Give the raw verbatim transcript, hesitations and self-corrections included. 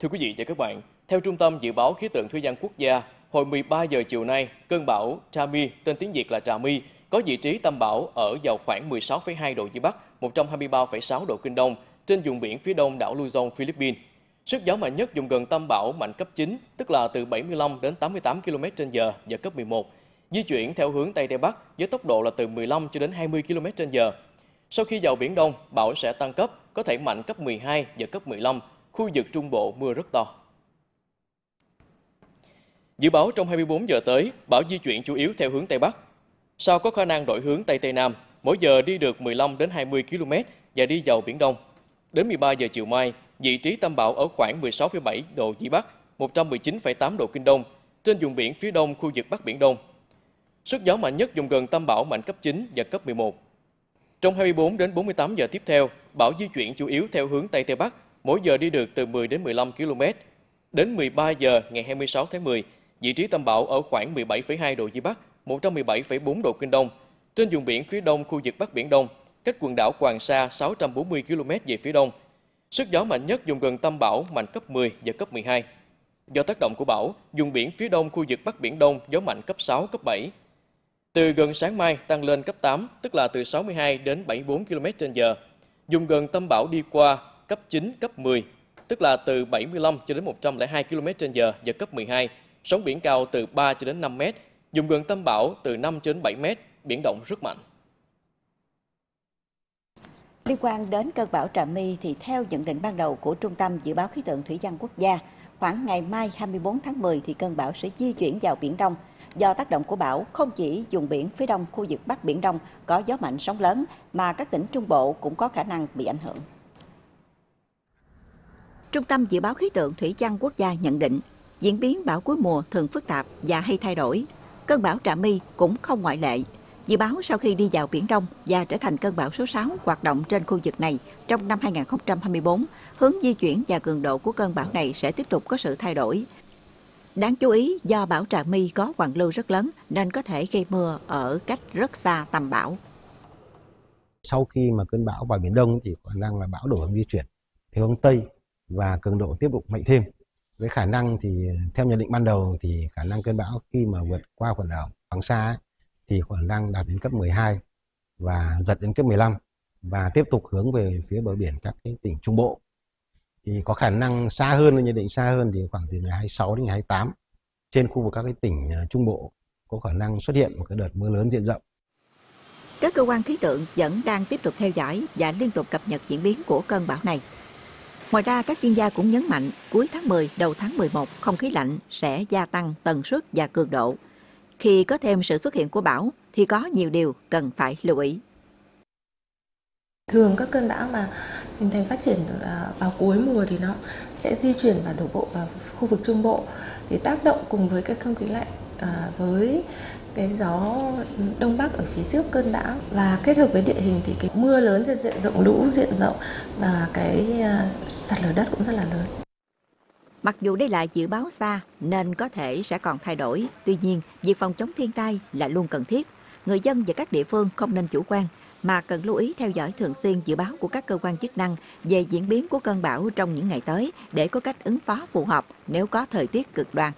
Thưa quý vị và các bạn, theo Trung tâm Dự báo Khí tượng Thủy văn Quốc gia, hồi mười ba giờ chiều nay, cơn bão Trà Mi, tên tiếng Việt là Trà Mi, có vị trí tâm bão ở vào khoảng mười sáu phẩy hai độ Vĩ Bắc, một trăm hai mươi ba phẩy sáu độ Kinh Đông, trên vùng biển phía đông đảo Luzon, Philippines. Sức gió mạnh nhất vùng gần tâm bão mạnh cấp chín, tức là từ bảy mươi lăm đến tám mươi tám ki lô mét trên giờ, giật cấp mười một. Di chuyển theo hướng Tây Tây Bắc với tốc độ là từ mười lăm cho đến hai mươi ki lô mét trên giờ. Sau khi vào Biển Đông, bão sẽ tăng cấp, có thể mạnh cấp mười hai, giật cấp mười lăm. Khu vực Trung Bộ mưa rất to. Dự báo trong hai mươi bốn giờ tới, bão di chuyển chủ yếu theo hướng Tây Bắc. Sau có khả năng đổi hướng Tây Tây Nam, mỗi giờ đi được mười lăm đến hai mươi ki lô mét và đi vào Biển Đông. Đến mười ba giờ chiều mai, vị trí tâm bão ở khoảng mười sáu phẩy bảy độ Vĩ Bắc, một trăm mười chín phẩy tám độ Kinh Đông, trên vùng biển phía đông khu vực Bắc Biển Đông. Sức gió mạnh nhất vùng gần tâm bão mạnh cấp chín, giật cấp mười một. Trong hai mươi bốn đến bốn mươi tám giờ tiếp theo, bão di chuyển chủ yếu theo hướng Tây Tây Bắc, mỗi giờ đi được từ mười đến mười lăm ki lô mét. Đến mười ba giờ ngày hai mươi sáu tháng mười, vị trí tâm bão ở khoảng mười bảy phẩy hai độ Vĩ Bắc, một trăm mười bảy phẩy bốn độ Kinh Đông, trên vùng biển phía đông khu vực Bắc Biển Đông, cách quần đảo Hoàng Sa sáu trăm bốn mươi ki lô mét về phía đông. Sức gió mạnh nhất vùng gần tâm bão mạnh cấp mười, giật cấp mười hai. Do tác động của bão, vùng biển phía đông khu vực Bắc Biển Đông gió mạnh cấp sáu, cấp bảy. Từ gần sáng mai tăng lên cấp tám, tức là từ sáu mươi hai đến bảy mươi bốn ki lô mét trên giờ. Vùng gần tâm bão đi qua cấp chín, cấp mười, tức là từ bảy mươi lăm cho đến một trăm lẻ hai ki lô mét trên giờ, giật cấp mười hai. Sóng biển cao từ ba cho đến năm mét, vùng gần tâm bão từ năm cho đến bảy mét, biển động rất mạnh. Liên quan đến cơn bão Trà Mi thì theo nhận định ban đầu của Trung tâm Dự báo Khí tượng Thủy văn Quốc gia, khoảng ngày mai hai mươi bốn tháng mười thì cơn bão sẽ di chuyển vào Biển Đông. Do tác động của bão, không chỉ vùng biển phía đông khu vực Bắc Biển Đông có gió mạnh sóng lớn mà các tỉnh Trung Bộ cũng có khả năng bị ảnh hưởng. Trung tâm Dự báo Khí tượng Thủy văn Quốc gia nhận định, diễn biến bão cuối mùa thường phức tạp và hay thay đổi. Cơn bão Trà Mi cũng không ngoại lệ. Dự báo sau khi đi vào Biển Đông và trở thành cơn bão số sáu hoạt động trên khu vực này trong năm hai nghìn không trăm hai mươi bốn, hướng di chuyển và cường độ của cơn bão này sẽ tiếp tục có sự thay đổi. Đáng chú ý, do bão Trà Mi có hoàn lưu rất lớn nên có thể gây mưa ở cách rất xa tầm bão. Sau khi mà cơn bão vào Biển Đông thì khả năng là bão đổi hướng di chuyển theo hướng Tây và cường độ tiếp tục mạnh thêm. Với khả năng thì theo nhận định ban đầu thì khả năng cơn bão khi mà vượt qua quần đảo Hoàng Sa thì khả năng đạt đến cấp mười hai và giật đến cấp mười lăm và tiếp tục hướng về phía bờ biển các cái tỉnh Trung Bộ. Thì có khả năng xa hơn, nhận định xa hơn thì khoảng từ ngày hai mươi sáu đến ngày hai mươi tám trên khu vực các cái tỉnh Trung Bộ có khả năng xuất hiện một cái đợt mưa lớn diện rộng. Các cơ quan khí tượng vẫn đang tiếp tục theo dõi và liên tục cập nhật diễn biến của cơn bão này. Ngoài ra, các chuyên gia cũng nhấn mạnh cuối tháng mười, đầu tháng mười một, không khí lạnh sẽ gia tăng tần suất và cường độ. Khi có thêm sự xuất hiện của bão thì có nhiều điều cần phải lưu ý. Thường các cơn bão mà hình thành phát triển vào cuối mùa thì nó sẽ di chuyển và đổ bộ vào khu vực Trung Bộ. Thì tác động cùng với cái không khí lạnh với cái gió Đông Bắc ở phía trước cơn bão và kết hợp với địa hình thì cái mưa lớn trên diện rộng, lũ diện rộng và cái sạt lở đất cũng rất là lớn. Mặc dù đây là dự báo xa nên có thể sẽ còn thay đổi, tuy nhiên việc phòng chống thiên tai là luôn cần thiết. Người dân và các địa phương không nên chủ quan mà cần lưu ý theo dõi thường xuyên dự báo của các cơ quan chức năng về diễn biến của cơn bão trong những ngày tới để có cách ứng phó phù hợp nếu có thời tiết cực đoan.